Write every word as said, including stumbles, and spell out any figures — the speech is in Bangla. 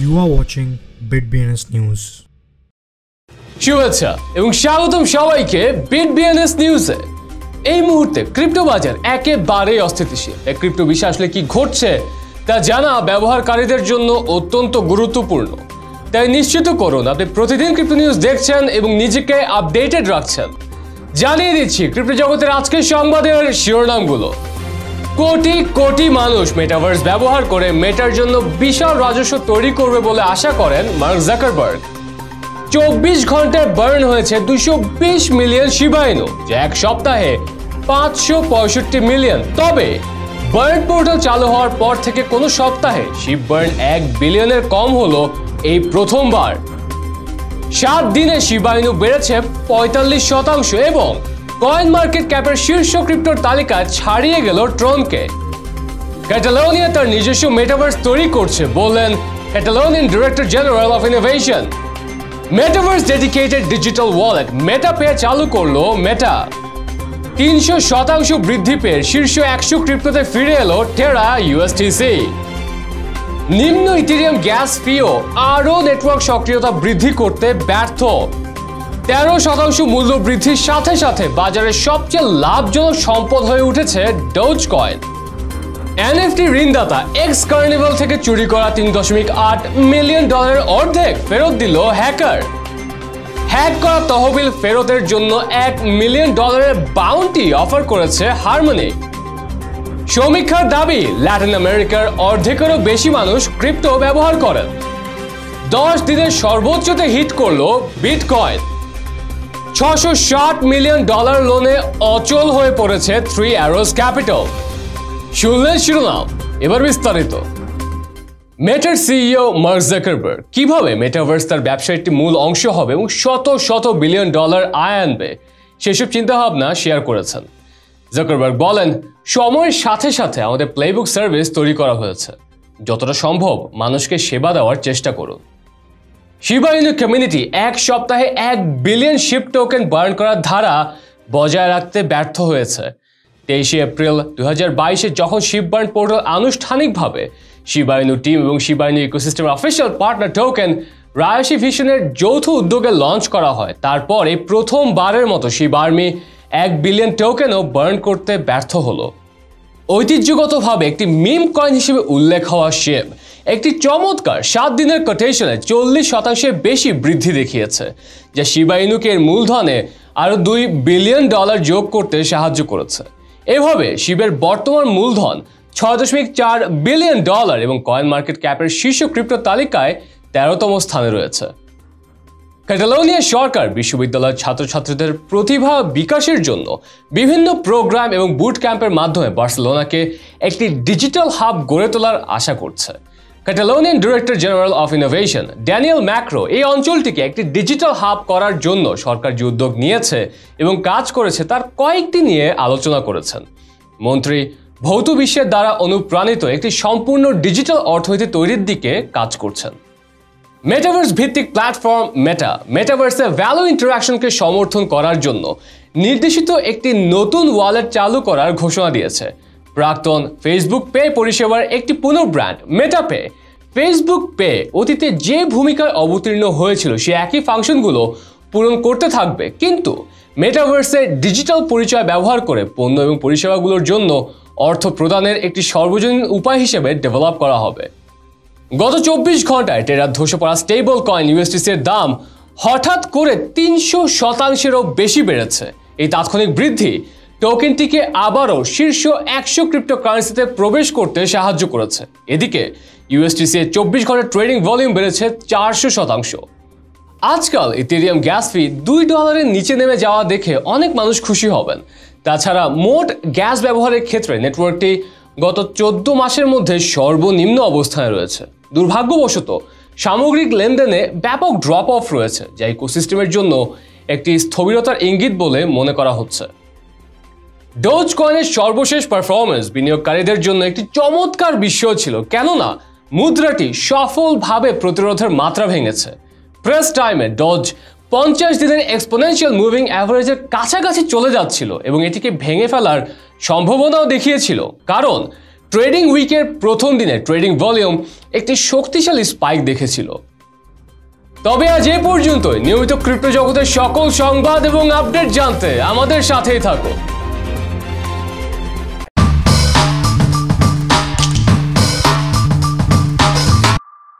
You are watching BitBNS News. শুভেচ্ছা এবং স্বাগতম সবাইকে বিটবিএনএস নিউজে। এই মুহূর্তে ক্রিপ্টো বাজার একেবারেই অস্থিতিশীল। এই ক্রিপ্টো বিষয়ে আসলে কি ঘটছে তা জানা ব্যবহারকারীদের জন্য অত্যন্ত গুরুত্বপূর্ণ। তাই নিশ্চিত করুন আপনি প্রতিদিন ক্রিপ্টো নিউজ দেখছেন এবং নিজেকে আপডেটেড রাখছেন। জানিয়ে দিচ্ছি ক্রিপ্টো জগতের আজকের সংবাদের শিরোনামগুলো। কোটি কোটি মানুষ মেটাভার্স ব্যবহার করে মেটার জন্য বিশাল রাজস্ব তৈরি করবে বলে আশা করেন মার্ক জাকারবার্গ। চব্বিশ ঘন্টায় বার্ন হয়েছে দুশো বিশ মিলিয়ন শিবা ইনু, যা এক সপ্তাহে পাঁচশো পঁয়ষট্টি মিলিয়ন। তবে বার্ন পোর্টাল চালু হওয়ার পর থেকে কোনো সপ্তাহে শিব বার্ন এক বিলিয়নের কম হলো এই প্রথমবার। সাত দিনে শিবা ইনু বেড়েছে পঁয়তাল্লিশ শতাংশ এবং কয়েন মার্কেট ক্যাপের শীর্ষ ক্রিপ্টোর তালিকা ছাড়িয়ে গেল ট্রনকে। ক্যাটালোনিয়া তার নিজস্ব মেটাভার্স তৈরি করছে বললেন Catalonian director general of innovation. Metaverse dedicated digital wallet Meta Pay চালু করলো মেটা। তিনশো শতাংশ বৃদ্ধি পেয়ে শীর্ষ একশো ক্রিপ্টোতে ফিরে এলো টেরা ইউএসটিসি। নিম্ন ইথেরিয়াম গ্যাস ফিও আরও নেটওয়ার্ক সক্রিয়তা বৃদ্ধি করতে ব্যর্থ। তেরো শতাংশ মূল্য বৃদ্ধির সাথে সাথে বাজারের সবচেয়ে লাভজনক সম্পদ হয়ে উঠেছে ডোজ কয়েন। এনএফটি ঋণদাতা এক্স কার্নিভাল থেকে চুরি করা তিন দশমিক আট মিলিয়ন ডলারের অর্ধেক ফেরত দিল হ্যাকার। হ্যাক করা তহবিল ফেরতের জন্য এক মিলিয়ন ডলারের বাউন্টি অফার করেছে হারমোনিক। সমীক্ষার দাবি ল্যাটিন আমেরিকার অর্ধেকেরও বেশি মানুষ ক্রিপ্টো ব্যবহার করেন। দশ দিনের সর্বোচ্চতে হিট করল বিটকয়েন। ছশো ষাট মিলিয়ন ডলার লোনে অচল হয়ে পড়েছে থ্রি অ্যারোজ ক্যাপিটাল। শুনলেন শিরোনাম, এবার বিস্তারিত। মেটার সিইও মার্ক জাকারবার্গ কিভাবে মেটাভার্স তার ব্যবসার একটি মূল অংশ হবে এবং শত শত বিলিয়ন ডলার আয় আনবে সেসব চিন্তাভাবনা শেয়ার করেছেন। জাকারবার্গ বলেন, সময়ের সাথে সাথে আমাদের প্লেবুক সার্ভিস তৈরি করা হয়েছে। যতটা সম্ভব মানুষকে সেবা দেওয়ার চেষ্টা করুন। শিবা ইনু কমিউনিটি এক সপ্তাহে এক বিলিয়ন শিব টোকেন বার্ন করার ধারা বজায় রাখতে ব্যর্থ হয়েছে। তেইশে এপ্রিল দু হাজার বাইশে যখন শিব বার্ন পোর্টাল আনুষ্ঠানিকভাবে শিবা ইনু টিম এবং Shiba Inu ecosystem official partner token Ryoshi ভিশনের যৌথ উদ্যোগে লঞ্চ করা হয়, তারপর এই প্রথমবারের মতো শিব আর্মি এক বিলিয়ন টোকেনও বার্ন করতে ব্যর্থ হলো। ঐতিহ্যগতভাবে একটি মিম কয়েন হিসেবে উল্লেখ হওয়া শিব একটি চমৎকার সাত দিনের কোটেশনে চল্লিশ শতাংশের বেশি বৃদ্ধি দেখিয়েছে, যা শিবা ইনুকে এর মূলধনে আরও দুই বিলিয়ন ডলার যোগ করতে সাহায্য করেছে। এভাবে শিবের বর্তমান মূলধন ছয় দশমিক চার বিলিয়ন ডলার এবং কয়েন মার্কেট ক্যাপের শীর্ষ ক্রিপ্টো তালিকায় তেরোতম স্থানে রয়েছে। ক্যাটালোনিয়া সরকার বিশ্ববিদ্যালয়ের ছাত্রছাত্রীদের প্রতিভা বিকাশের জন্য বিভিন্ন প্রোগ্রাম এবং বুট ক্যাম্পের মাধ্যমে বার্সেলোনাকে একটি ডিজিটাল হাব গড়ে তোলার আশা করছে। Catalonian director general of innovation Daniel macro এই অঞ্চলটিকে একটি ডিজিটাল হাব করার জন্য সরকার যে উদ্যোগ নিয়েছে এবং কাজ করেছে তার কয়েকটি নিয়ে আলোচনা করেছেন। মন্ত্রী ভৌত বিশ্বের দ্বারা অনুপ্রাণিত একটি সম্পূর্ণ ডিজিটাল অর্থনীতি তৈরির দিকে কাজ করছেন। মেটাভার্স ভিত্তিক প্ল্যাটফর্ম মেটা মেটাভার্সে ভ্যালু ইন্টারাকশনকে সমর্থন করার জন্য নির্দেশিত একটি নতুন ওয়ালেট চালু করার ঘোষণা দিয়েছে। প্রাক্তন ফেসবুক পে পরিষেবার একটি পুনঃব্র্যান্ড মেটা পে। ফেসবুক পে অতীতে যে ভূমিকায় অবতীর্ণ হয়েছিল সে একই ফাংশনগুলো পূরণ করতে থাকবে, কিন্তু মেটাভার্সে ডিজিটাল পরিচয় ব্যবহার করে পণ্য এবং পরিষেবাগুলোর জন্য অর্থ প্রদানের একটি সর্বজনীন উপায় হিসেবে ডেভেলপ করা হবে। গত চব্বিশ ঘন্টায় টেরার ধসে পড়া স্টেবল কয়েন ইউএসটিসির দাম হঠাৎ করে তিনশো শতাংশেরও বেশি বেড়েছে। এই তাৎক্ষণিক বৃদ্ধি টোকেনটিকে আবারও শীর্ষ একশো ক্রিপ্টোকারেন্সিতে প্রবেশ করতে সাহায্য করেছে। এদিকে ইউএসটিসি চব্বিশ ঘন্টার ট্রেডিং ভলিউম বেড়েছে চারশো শতাংশ। আজকাল ইথেরিয়াম গ্যাস ফি দুই ডলারের নিচে নেমে যাওয়া দেখে অনেক মানুষ খুশি হবেন। তাছাড়া মোট গ্যাস ব্যবহারের ক্ষেত্রে নেটওয়ার্কটি গত চোদ্দ মাসের মধ্যে সর্বনিম্ন অবস্থায় রয়েছে। দুর্ভাগ্যবশত সামগ্রিক লেনদেনে ব্যাপক ড্রপ অফ রয়েছে, যা ইকোসিস্টেমের জন্য একটি স্থবিরতার ইঙ্গিত বলে মনে করা হচ্ছে। ডোজ কয়েনের সর্বশেষ পারফরমেন্স বিনিয়োগকারীদের জন্য একটি চমৎকার বিষয় ছিল, কেননা মুদ্রাটি সফলভাবে প্রতিরোধের মাত্রা ভেঙেছে। প্রেস টাইমে ডজ পঞ্চাশ দিনের এক্সপোনেনশিয়াল মুভিং অ্যাভারেজের কাছাকাছি চলে যাচ্ছিল এবং এটিকে ভেঙে ফেলার সম্ভাবনাও দেখিয়েছিল, কারণ ট্রেডিং উইকের প্রথম দিনে ট্রেডিং ভলিউম একটি শক্তিশালী স্পাইক দেখেছিল। তবে আজ এ পর্যন্তই। নিয়মিত ক্রিপ্টো জগতের সকল সংবাদ এবং আপডেট জানতে আমাদের সাথেই থাকুন।